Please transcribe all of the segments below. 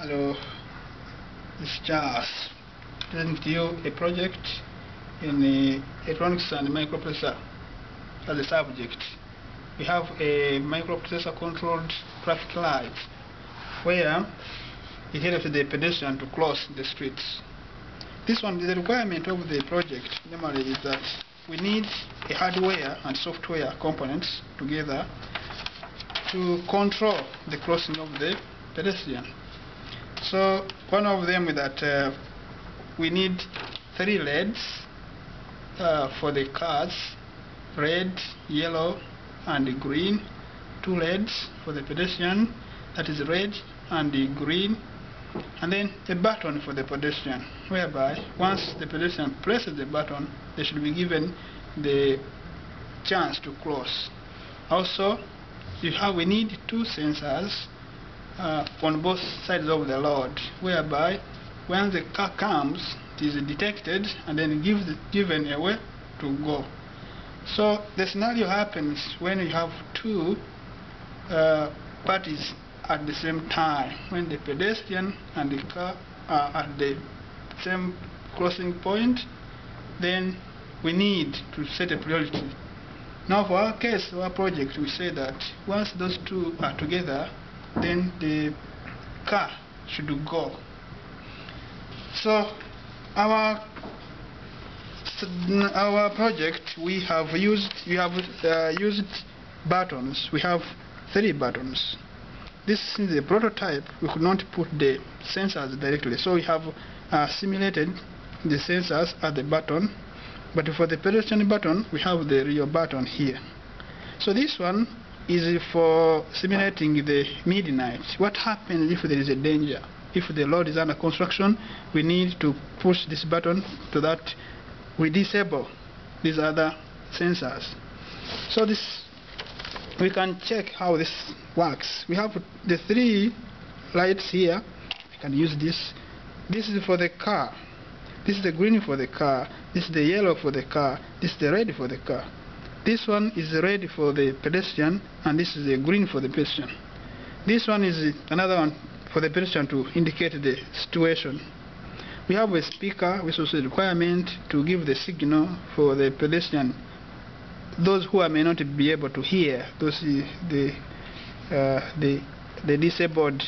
Hello, this is Charles, presenting to you a project in electronics and microprocessor as a subject. We have a microprocessor controlled traffic light where it helps the pedestrian to cross the streets. This one is the requirement of the project normally is that we need a hardware and software components together to control the crossing of the pedestrian. So one of them is that we need three LEDs for the cars, red, yellow and green. Two LEDs for the pedestrian, that is red and green, and then a button for the pedestrian, whereby once the pedestrian presses the button, they should be given the chance to cross. Also, we need two sensors on both sides of the road, whereby when the car comes, it is detected and then given a way to go. So the scenario happens when you have two parties at the same time, when the pedestrian and the car are at the same crossing point. Then we need to set a priority. Now for our case, our project, we say that once those two are together, then the car should go. So our project, we have used buttons. We have three buttons. This is the prototype. We could not put the sensors directly, so we have simulated the sensors at the button, but for the pedestrian button we have the real button here. So this one is for simulating the midnight. What happens if there is a danger? If the road is under construction, we need to push this button so that we disable these other sensors. So this, we can check how this works. We have the three lights here. I can use this. This is for the car. This is the green for the car. This is the yellow for the car. This is the red for the car. This one is red for the pedestrian, and this is the green for the pedestrian. This one is another one for the pedestrian to indicate the situation. We have a speaker, which is a requirement to give the signal for the pedestrian. Those who may not be able to hear, those the disabled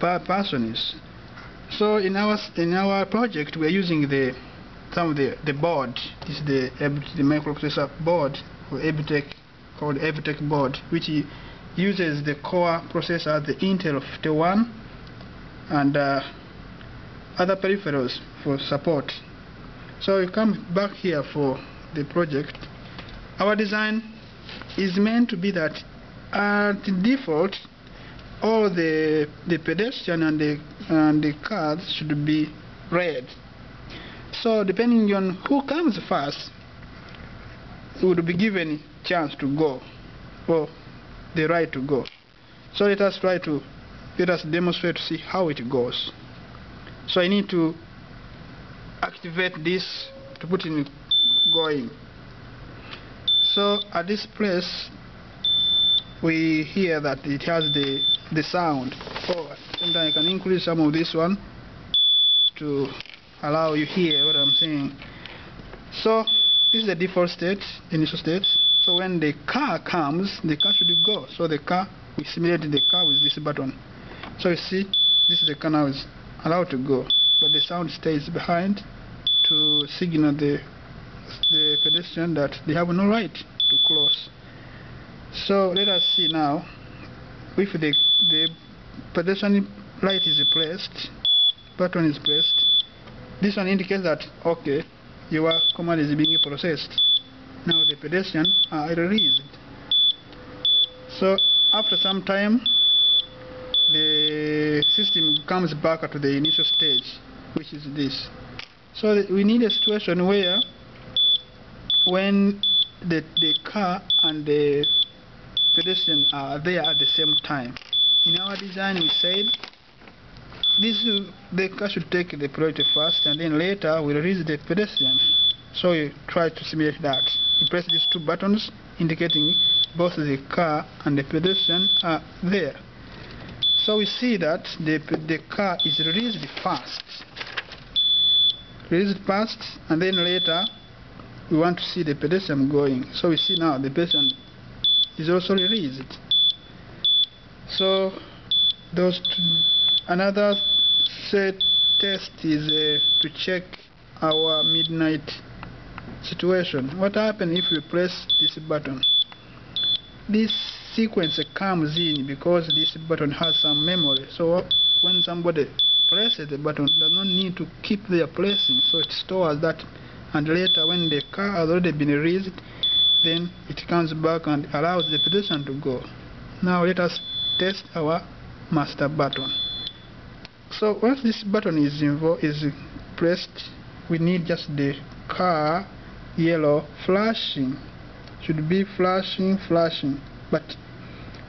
persons. So in our project, we are using the the board. This is the microprocessor board, or Abitec, called Abitec board, which uses the core processor, the Intel 501, and other peripherals for support. So you come back here for the project. Our design is meant to be that at default, all the pedestrian and the cars should be red. So depending on who comes first, would be given chance to go, or the right to go. So let us demonstrate to see how it goes. So I need to activate this to put in going. So at this place, we hear that it has the sound. Oh, and I can increase some of this one to allow you hear what I'm saying. So this is the default state, initial state. So when the car comes, the car should go. So the car, we simulated the car with this button. So you see, this is the car now is allowed to go, but the sound stays behind to signal the pedestrian that they have no right to cross. So let us see now if the pedestrian light is placed, button is placed. This one indicates that, okay, your command is being processed. Now the pedestrian are released. So after some time, the system comes back to the initial stage, which is this. So we need a situation where when the car and the pedestrian are there at the same time. In our design, we said the car should take the priority first, and then later we release the pedestrian. So you try to simulate that. You press these two buttons indicating both the car and the pedestrian are there. So we see that the car is released fast, and then later we want to see the pedestrian going. So we see now the pedestrian is also released. So those another set test is to check our midnight situation. What happens if we press this button? This sequence comes in because this button has some memory. So when somebody presses the button, does not need to keep their pressing. So it stores that, and later when the car has already been released, then it comes back and allows the pedestrian to go. Now let us test our master button. So once this button is pressed, we need just the car yellow flashing. Should be flashing. But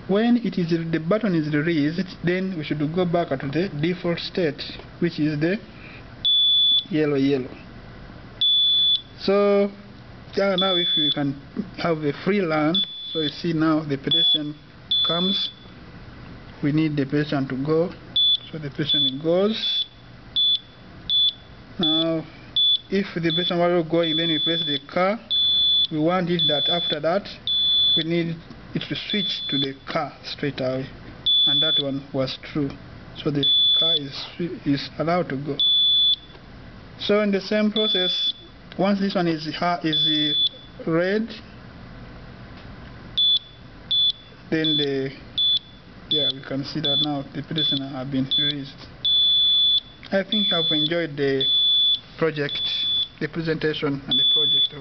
when it is the button is released, then we should go back to the default state, which is the yellow. So now if we can have a free run, so you see now the pedestrian comes. We need the pedestrian to go, so the pedestrian goes. Now if the pedestrian was going, then we place the car. We want it that after that we need it to switch to the car straight away, and that one was true, so the car is allowed to go. So in the same process, once this one is red, then we can see that now the pedestrian have been released. I think I've enjoyed the project, the presentation and the project.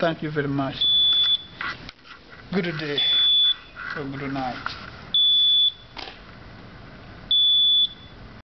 Thank you very much. Good day or good night.